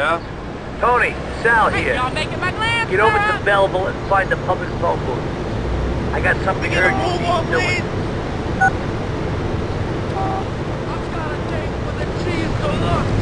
Yeah? Tony, Sal here. Y'all making my glance, get over to Bellville and find the public phone booth. I got something urgent to do. I've got a date for the cheese deluxe.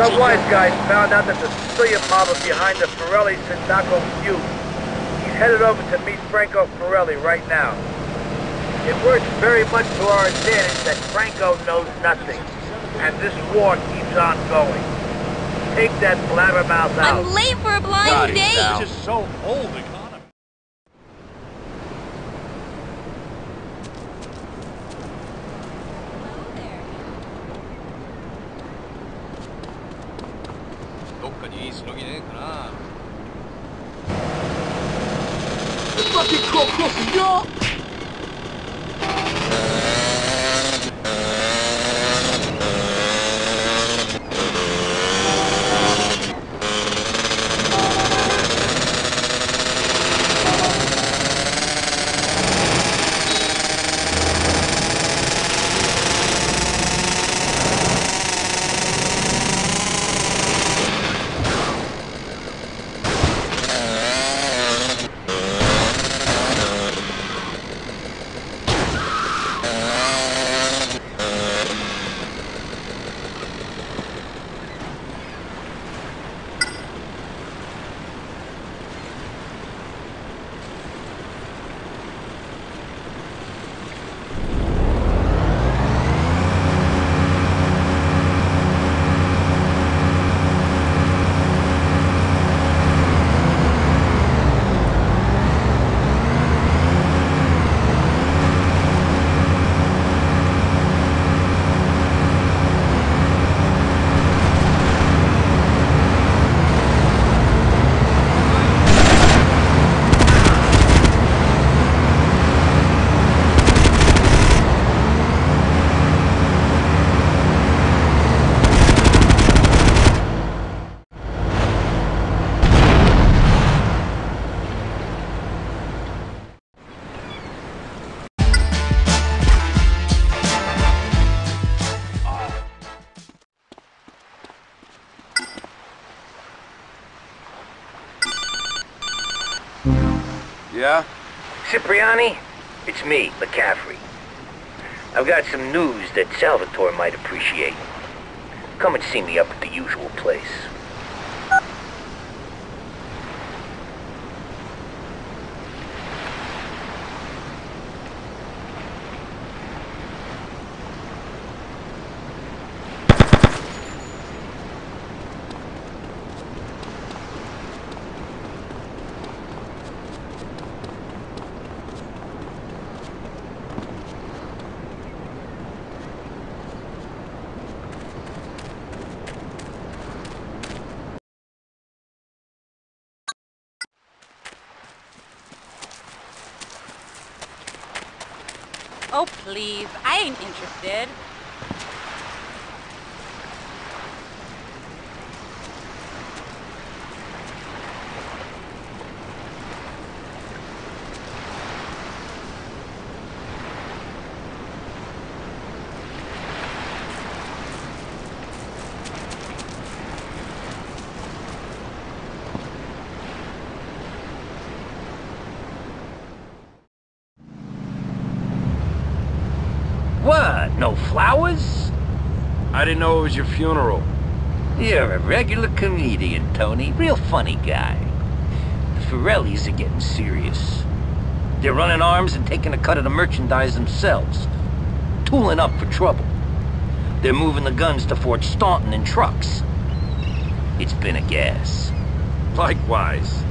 Some wise guys found out that the Sicilian mob is behind the Pirelli-Sendaco feud. He's headed over to meet Franco Pirelli right now. It works very much to our advantage that Franco knows nothing, and this war keeps on going. Take that blabbermouth out. I'm late for a blind date! God, this is so old economy. Yeah? Cipriani, it's me, McCaffrey. I've got some news that Salvatore might appreciate. Come and see me up at the usual place. Oh, please. I ain't interested. flowers? I didn't know it was your funeral. You're a regular comedian, Tony. Real funny guy. The Forellis are getting serious. They're running arms and taking a cut of the merchandise themselves. Tooling up for trouble. They're moving the guns to Fort Staunton in trucks. It's been a gas. Likewise.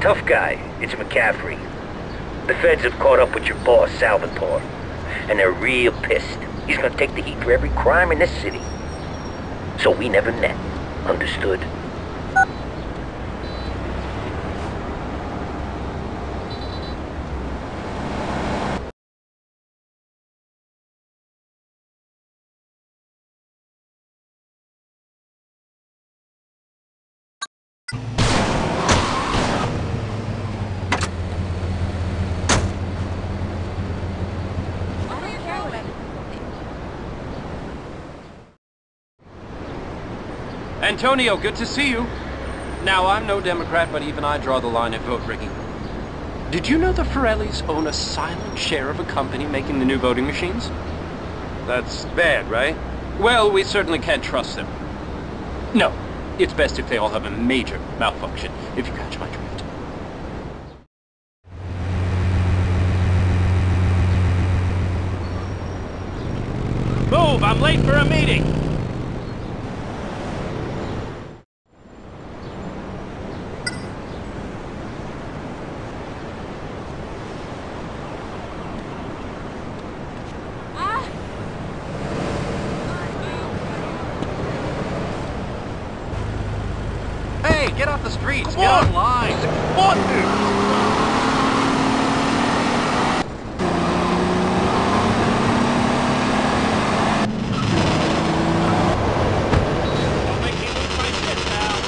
Tough guy, it's McCaffrey. The feds have caught up with your boss, Salvatore, and they're real pissed. He's gonna take the heat for every crime in this city. So we never met. Understood? Antonio, good to see you. Now, I'm no Democrat, but even I draw the line at vote rigging. Did you know the Forellis own a silent share of a company making the new voting machines? That's bad, right? Well, we certainly can't trust them. No, it's best if they all have a major malfunction, if you catch my drift. Move! I'm late for a meeting! Get off the streets, get online! Come on, dude! Don't make me lose my shit down.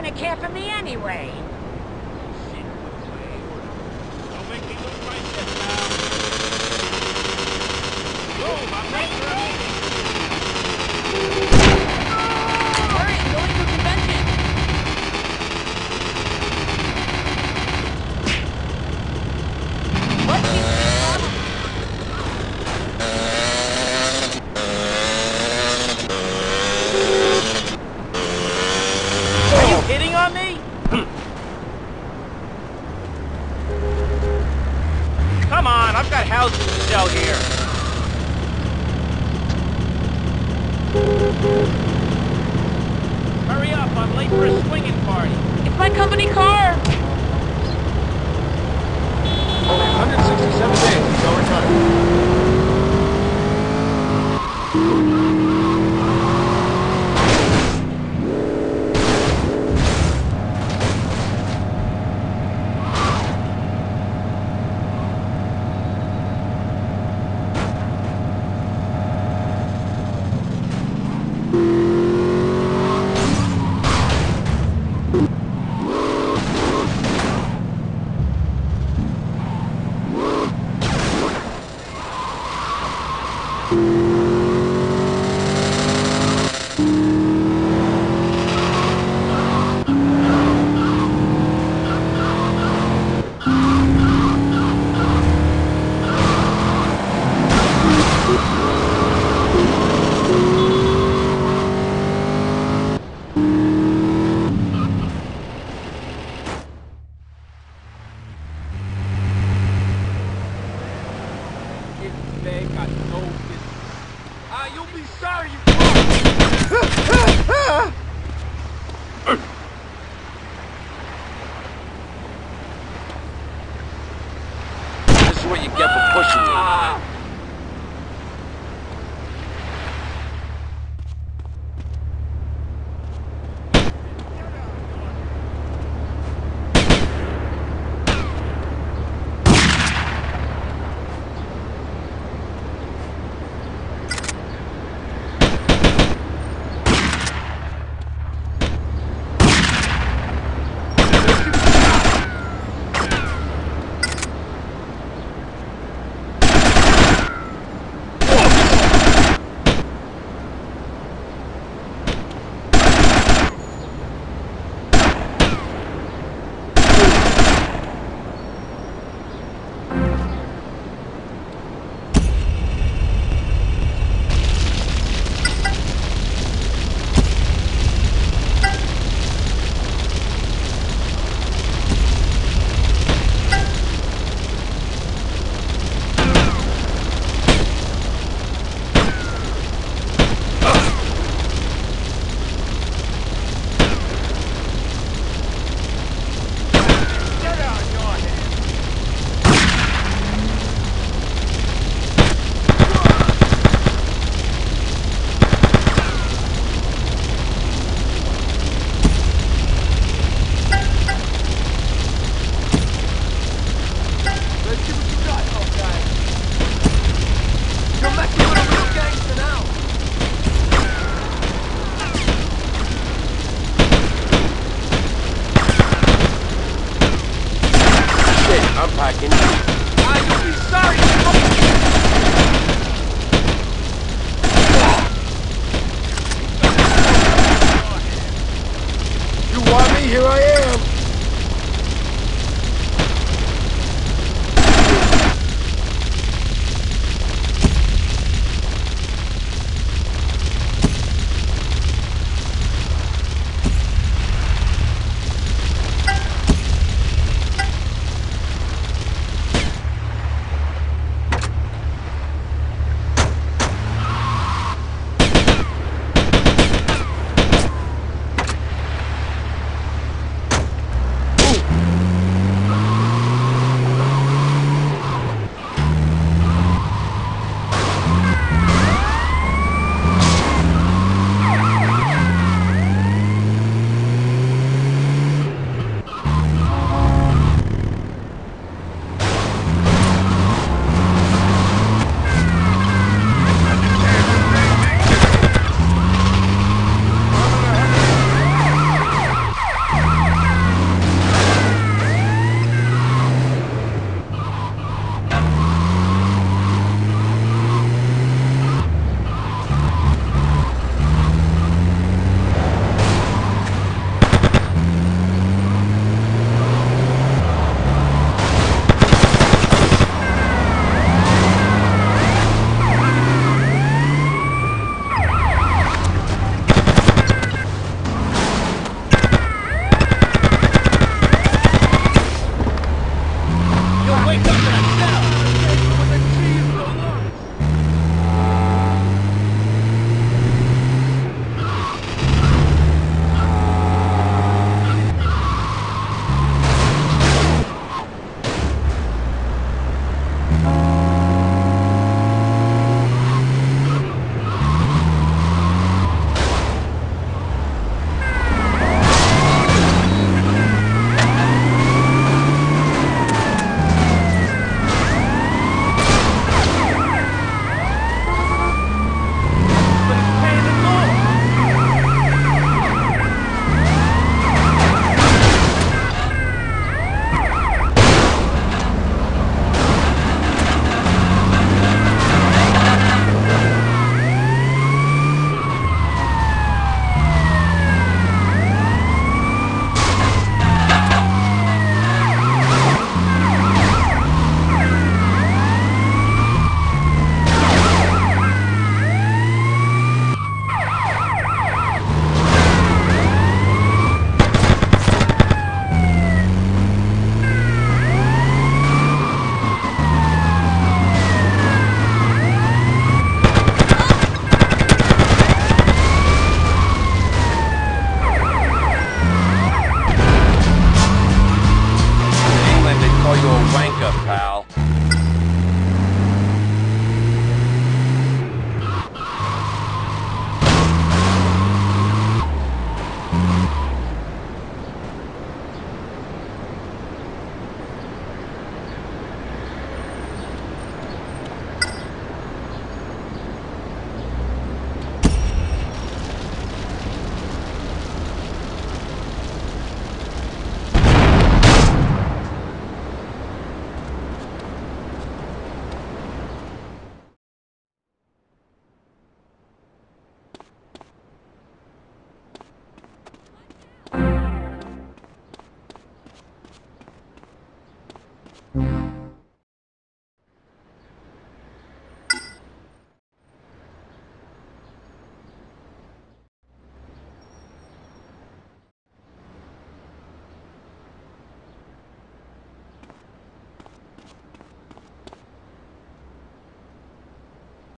They care for me anyway. Don't make me look right this now. Boom, I'm ready for a meeting. Hurry, I'm going to a convention. What is this problem? Houses to sell here. Hurry up, I'm late for a swinging party. It's my company car. Only 167 days until what you get for pushing me.